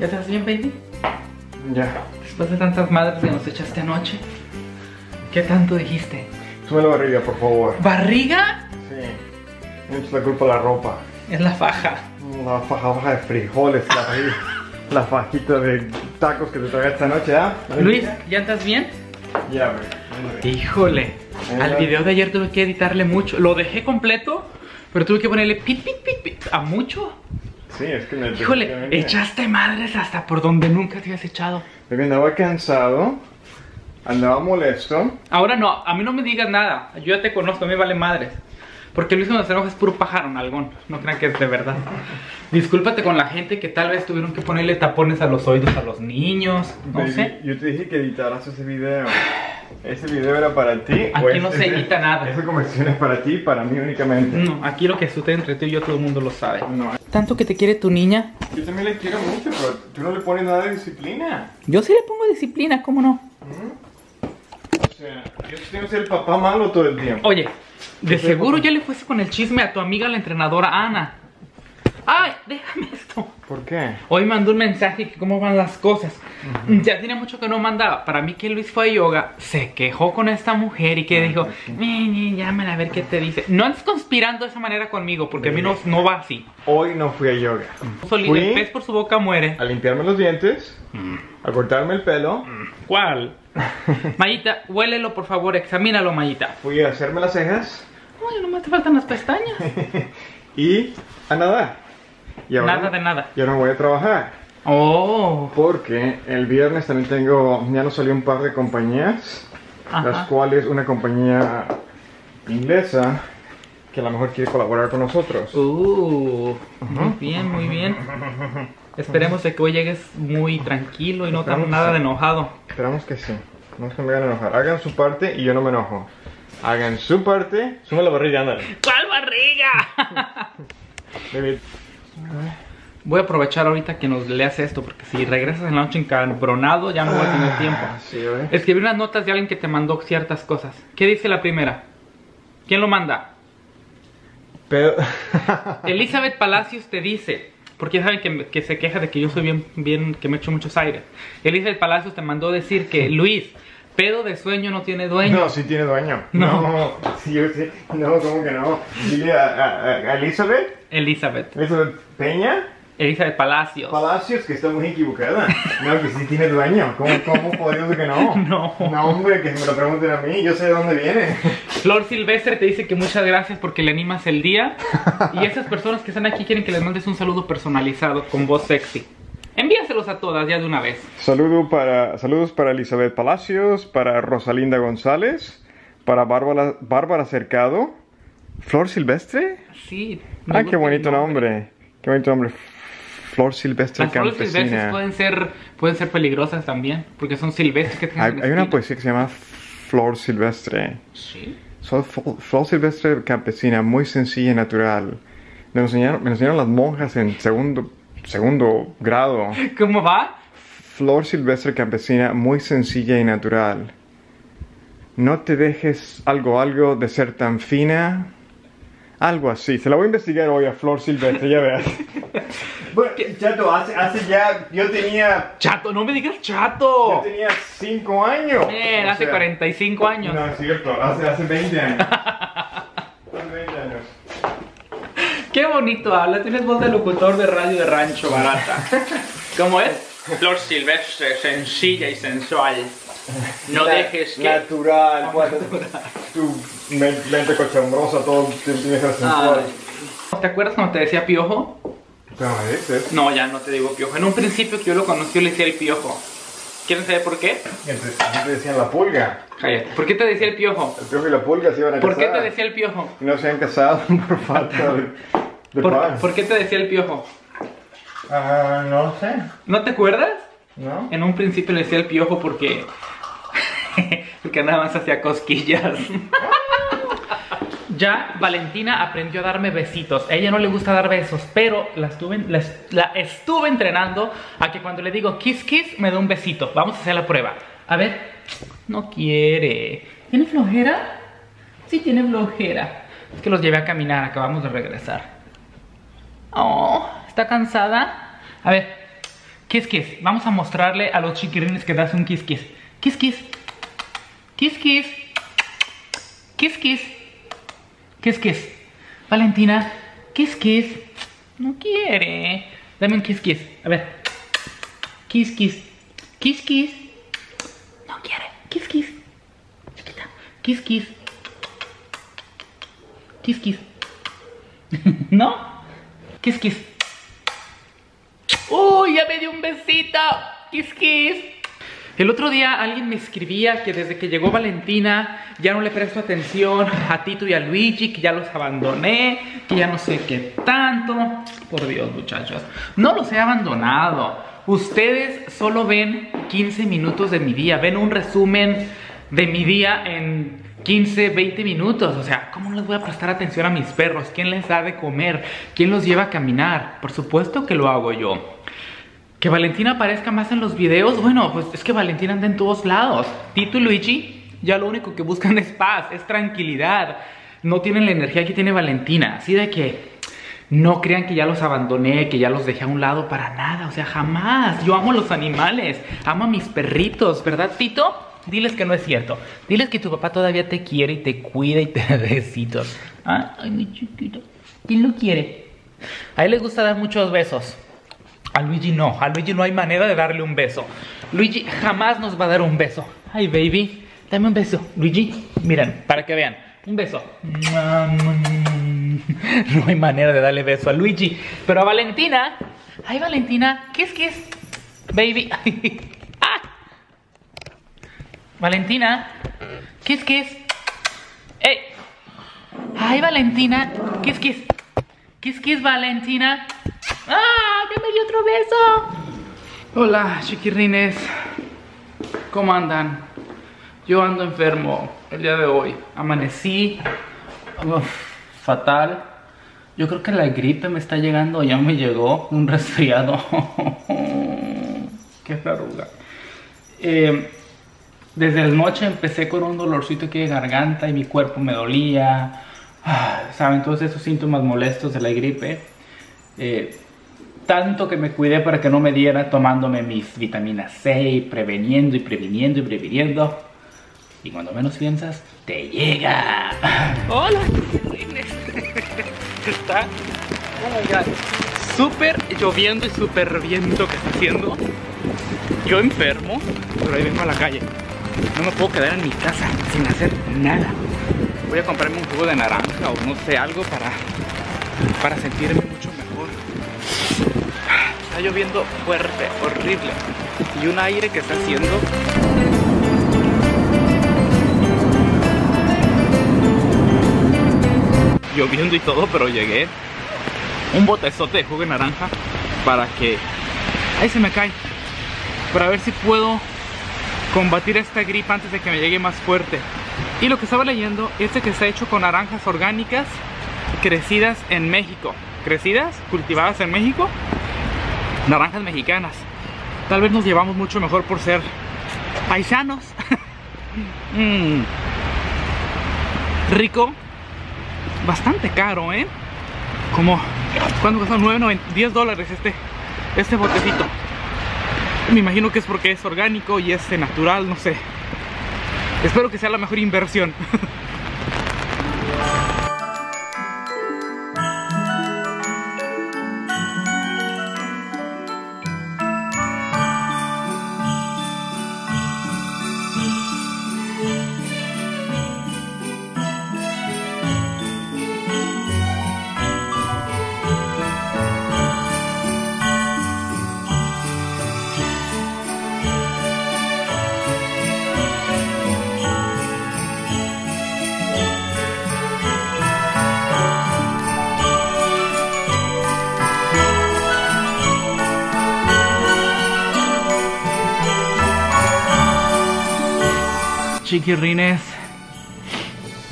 ¿Ya estás bien, baby? Ya. Después de tantas madres que nos echaste anoche, ¿qué tanto dijiste? Sube la barriga, por favor. ¿Barriga? Sí. No es la culpa de la ropa. Es la faja. La faja de frijoles, la barriga. La fajita de tacos que te tragaste esta noche, ¿ah? ¿Eh? Luis, ¿ya estás bien? Ya, güey. Híjole. Al video de ayer tuve que editarle mucho. Lo dejé completo, pero tuve que ponerle pit, pit, pit, pit a mucho. Sí, es que me... Híjole, echaste madres hasta por donde nunca te habías echado. Baby, andaba cansado, andaba molesto. Ahora no, a mí no me digas nada. Yo ya te conozco, a mí vale madres. Porque Luis cuando se enoja es puro pájaro en algón. No crean que es de verdad. Discúlpate con la gente que tal vez tuvieron que ponerle tapones a los oídos a los niños. No Baby, sé. Yo te dije que editaras ese video. Ese video era para ti. Aquí o no se edita nada. Esa conversación es para ti y para mí únicamente. No, aquí lo que sucede entre tú y yo todo el mundo lo sabe. No. Tanto que te quiere tu niña. Yo también le quiero mucho, pero tú no le pones nada de disciplina. Yo sí le pongo disciplina, ¿cómo no? O sea, yo tengo que ser el papá malo todo el tiempo. Oye, de seguro ya le fuiste con el chisme a tu amiga la entrenadora Ana. Ay, déjame esto. ¿Por qué? Hoy mandó un mensaje que cómo van las cosas. Ya tiene mucho que no mandaba. Para mí que Luis fue a yoga, se quejó con esta mujer y que dijo, llámala a ver qué te dice. No andes conspirando de esa manera conmigo, porque a mí no va así. Hoy no fui a yoga. Fui el pez por su boca muere. A limpiarme los dientes, a cortarme el pelo. ¿Cuál? Mayita, huélelo por favor, examínalo, Mayita. Fui a hacerme las cejas. Uy, nomás te faltan las pestañas. Y a nadar. Y ahora, nada de nada. Y ahora voy a trabajar. Oh. Porque el viernes también tengo, ya nos salió un par de compañías. Ajá. Las cuales una compañía inglesa que a lo mejor quiere colaborar con nosotros. Muy bien, muy bien. Esperemos de que hoy llegues muy tranquilo y no tan nada de enojado. Esperamos que sí. No se me van a enojar. Hagan su parte y yo no me enojo. Hagan su parte. Sube la barriga, ándale. ¿Cuál barriga? Voy a aprovechar ahorita que nos leas esto, porque si regresas en la noche encabronado ya no voy a tener tiempo. Sí, escribí unas notas de alguien que te mandó ciertas cosas. ¿Qué dice la primera? ¿Quién lo manda? Pero... Elizabeth Palacios te dice, porque ya saben que se queja de que yo soy bien, que me echo muchos aires. Elizabeth Palacios te mandó decir que Luis... Pedo de sueño no tiene dueño. No, sí tiene dueño. No, ¿cómo que no? Dile a Elizabeth. Elizabeth Peña. Elizabeth Palacios. Palacios, que está muy equivocada. No, que sí tiene dueño. ¿Cómo podríamos que no? No, hombre, que me lo pregunten a mí. Yo sé de dónde viene. Flor Silvestre te dice que muchas gracias porque le animas el día. Y esas personas que están aquí quieren que les mandes un saludo personalizado con voz sexy. Envíaselos a todas ya de una vez. Saludos para Elizabeth Palacios, para Rosalinda González, para Bárbara Cercado, Flor Silvestre. Sí. Ah, qué bonito nombre. Qué bonito nombre. Flor Silvestre. Las flores silvestres pueden ser peligrosas también, porque son silvestres que tienen. Hay una poesía que se llama Flor Silvestre. Sí. Flor Silvestre campesina, muy sencilla y natural. Me enseñaron las monjas en segundo grado. ¿Cómo va? Flor silvestre campesina, muy sencilla y natural. No te dejes algo de ser tan fina. Algo así. Se la voy a investigar hoy a Flor Silvestre, ya veas. Bueno, chato, hace ya... Yo tenía... Chato, no me digas chato. Yo tenía 5 años. Hace 45 años. No, es cierto. Hace 20 años. Qué bonito habla, tienes voz de locutor de radio de rancho barata. ¿Cómo es? Flor silvestre, sencilla y sensual. No dejes que... Natural, tu mente cochambrosa, todo tienes que sensual. ¿Te acuerdas cuando te decía piojo? No, ya no te digo piojo. En un principio que yo lo conocí, yo le decía el piojo. ¿Quieren saber por qué? Te decían la pulga. Cállate. ¿Por qué te decía el piojo? El piojo y la pulga se iban a casar. ¿Por qué te decía el piojo? No se han casado por falta de pan. ¿Por qué te decía el piojo? No sé. ¿No te acuerdas? No. En un principio le decía el piojo porque nada más hacía cosquillas. Ya Valentina aprendió a darme besitos. A ella no le gusta dar besos, pero la estuve entrenando a que cuando le digo kiss kiss me dé un besito. Vamos a hacer la prueba. A ver, no quiere. ¿Tiene flojera? Sí, tiene flojera. Es que los llevé a caminar, acabamos de regresar. Oh, ¿está cansada? A ver, Kiss kiss. Vamos a mostrarle a los chiquirines que das un kiss kiss. Kiss kiss. Kiss kiss. Kiss kiss. Kiss kiss. Valentina, kiss kiss. No quiere. Dame un kiss kiss. A ver. Kiss kiss. Kiss kiss. No quiere. Kiss kiss. Chiquita. Kiss kiss. Kiss kiss. ¿No? Kiss kiss. ¡Uy! Ya me dio un besito. Kiss kiss. El otro día alguien me escribía que desde que llegó Valentina ya no le presto atención a Tito y a Luigi, que ya los abandoné, que ya no sé qué tanto. Por Dios, muchachos, no los he abandonado. Ustedes solo ven 15 minutos de mi día, ven un resumen de mi día en 15, 20 minutos. O sea, ¿cómo les voy a prestar atención a mis perros? ¿Quién les da de comer? ¿Quién los lleva a caminar? Por supuesto que lo hago yo. Que Valentina aparezca más en los videos, bueno, pues es que Valentina anda en todos lados. Tito y Luigi ya lo único que buscan es paz, es tranquilidad. No tienen la energía que tiene Valentina. Así de que no crean que ya los abandoné, que ya los dejé a un lado, para nada. O sea, jamás. Yo amo a los animales, amo a mis perritos, ¿verdad, Tito? Diles que no es cierto. Diles que tu papá todavía te quiere y te cuida y te da besitos. ¿Ah? Ay, mi chiquito. ¿Quién lo quiere? A él le gusta dar muchos besos. A Luigi no hay manera de darle un beso. Luigi jamás nos va a dar un beso. Ay, baby, dame un beso. Luigi, miren, para que vean. Un beso. No hay manera de darle beso a Luigi. Pero a Valentina, ay, Valentina, kiss, kiss, baby. Ah. Valentina, kiss, kiss. Hey. Ay, Valentina, kiss, kiss. Kiss, kiss, Valentina. ¡Ah! ¡Ya me dio otro beso! Hola, chiquirrines. ¿Cómo andan? Yo ando enfermo el día de hoy. Amanecí fatal. Yo creo que la gripe me está llegando. Ya me llegó un resfriado. ¡Qué verruga! Desde la noche empecé con un dolorcito aquí de garganta y mi cuerpo me dolía. ¿Saben? Todos esos síntomas molestos de la gripe. Tanto que me cuidé para que no me diera, tomándome mis vitaminas C y preveniendo y previniendo y previniendo. Y cuando menos piensas, te llega. Hola, está súper lloviendo y súper viento que está haciendo. Yo enfermo, pero ahí vengo a la calle. No me puedo quedar en mi casa sin hacer nada. Voy a comprarme un jugo de naranja o no sé, algo para sentirme mucho mejor. Está lloviendo fuerte, horrible, y un aire que está haciendo. Lloviendo y todo, pero llegué. Un botezote de jugo de naranja para que... ¡Ay, se me cae! Para ver si puedo combatir esta gripe antes de que me llegue más fuerte. Y lo que estaba leyendo es que está hecho con naranjas orgánicas crecidas en México. Crecidas, cultivadas en México, naranjas mexicanas. Tal vez nos llevamos mucho mejor por ser paisanos. Rico, bastante caro, ¿eh? Como, ¿cuánto costó? 10 dólares este botecito. Me imagino que es porque es orgánico y es natural, no sé. Espero que sea la mejor inversión. Chiquirrines,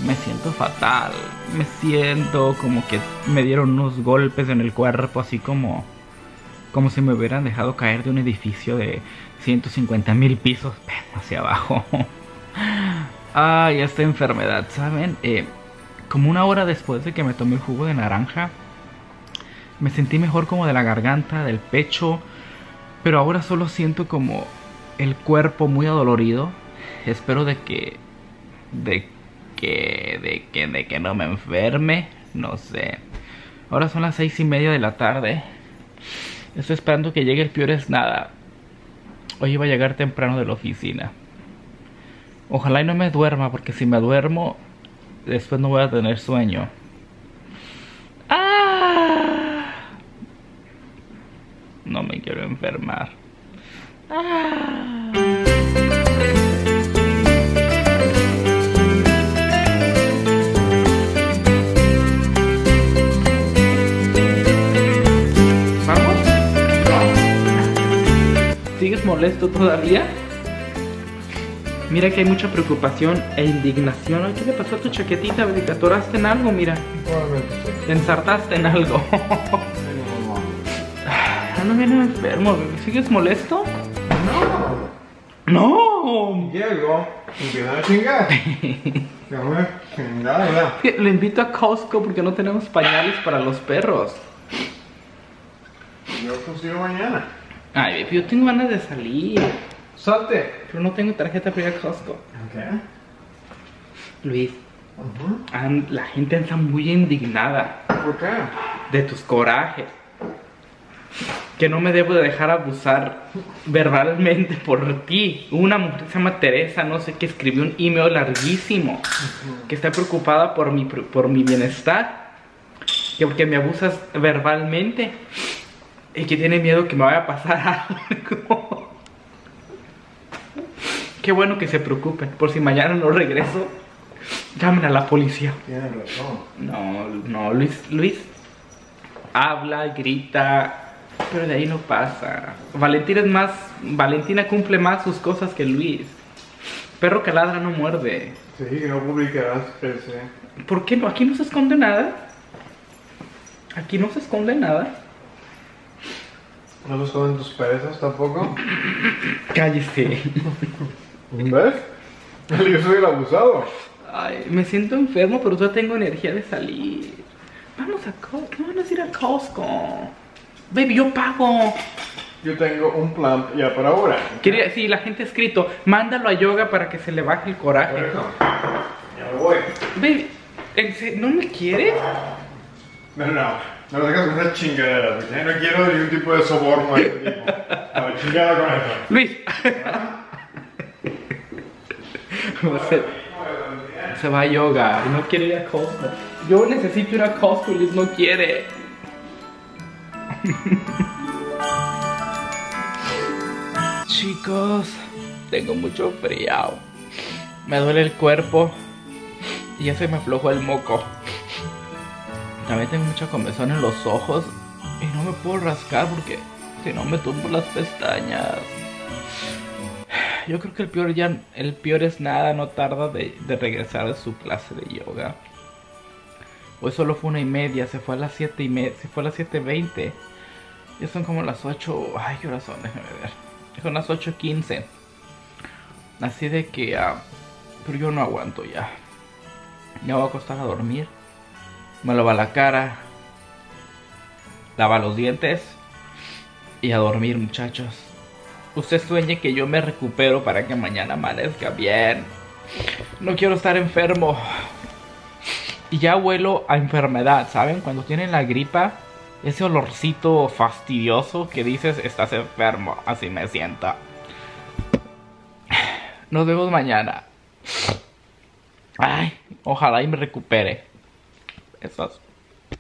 me siento fatal, me siento como que me dieron unos golpes en el cuerpo, así como si me hubieran dejado caer de un edificio de 150,000 pisos hacia abajo. Ay, esta enfermedad, ¿saben? Como una hora después de que me tomé el jugo de naranja, me sentí mejor como de la garganta, del pecho. Pero ahora solo siento como el cuerpo muy adolorido. Espero de que no me enferme. No sé. Ahora son las 6:30 de la tarde. Estoy esperando que llegue el peor es nada. Hoy iba a llegar temprano de la oficina. Ojalá y no me duerma, porque si me duermo, después no voy a tener sueño. ¡Ah! No me quiero enfermar. ¡Ah! ¿Sigues molesto todavía? Mira que hay mucha preocupación e indignación. Ay, ¿qué le pasó a tu chaquetita? ¿Te atoraste en algo? Mira. Te ensartaste en algo. Ah, no viene enfermo. ¿Sigues molesto? No. No. Llego y te van a chingar. Le invito a Costco porque no tenemos pañales para los perros. Yo consigo mañana. Ay, yo tengo ganas de salir. ¡Salte! Pero no tengo tarjeta para ir a Costco. Ok. Luis, la gente está muy indignada. ¿Por qué? De tus corajes. Que no me debo de dejar abusar verbalmente por ti. Una mujer que se llama Teresa, no sé, que escribió un email larguísimo. Que está preocupada por mi bienestar. Que porque me abusas verbalmente. Y que tiene miedo que me vaya a pasar algo. Qué bueno que se preocupen. Por si mañana no regreso, llamen a la policía. Tienen razón. No, Luis habla, grita, pero de ahí no pasa. Valentina cumple más sus cosas que Luis. Perro que ladra no muerde. Sí, no publicarás ese. ¿Por qué no? Aquí no se esconde nada. Aquí no se esconde nada. ¿No lo son tus perezas tampoco? Cállese. ¿Ves? Yo soy el abusado. Ay, me siento enfermo, pero yo tengo energía de salir. Vamos a Costco. No vamos a ir a Costco. Baby, yo pago. Yo tengo un plan ya para ahora. Quería, sí, la gente ha escrito, mándalo a yoga para que se le baje el coraje. Bueno, ya me voy. Baby, ¿no me quieres? No. No me dejas una chingadera, porque no quiero ningún tipo de soborno a este tipo. No, chingada con eso. Luis. Se va a yoga y no quiere ir a Costco. Yo necesito ir a Costco y Luis no quiere. Chicos, tengo mucho frío. Me duele el cuerpo y ya se me aflojó el moco. También tengo mucha comezón en los ojos y no me puedo rascar porque si no me tumbo las pestañas. Yo creo que el peor es nada, no tarda de regresar de su clase de yoga. Hoy solo fue 1:30, se fue a las 7:30, se fue a las 7:20. Ya son como las 8, ay, qué horas son, déjame ver. Son las 8:15. Así de que, pero yo no aguanto ya. Me voy a acostar a dormir. Me lava la cara, lava los dientes y a dormir, muchachos. Usted sueñe que yo me recupero para que mañana amanezca bien. No quiero estar enfermo. Y ya huelo a enfermedad, ¿saben? Cuando tienen la gripa, ese olorcito fastidioso que dices, estás enfermo. Así me siento. Nos vemos mañana. Ay, ojalá y me recupere. Esas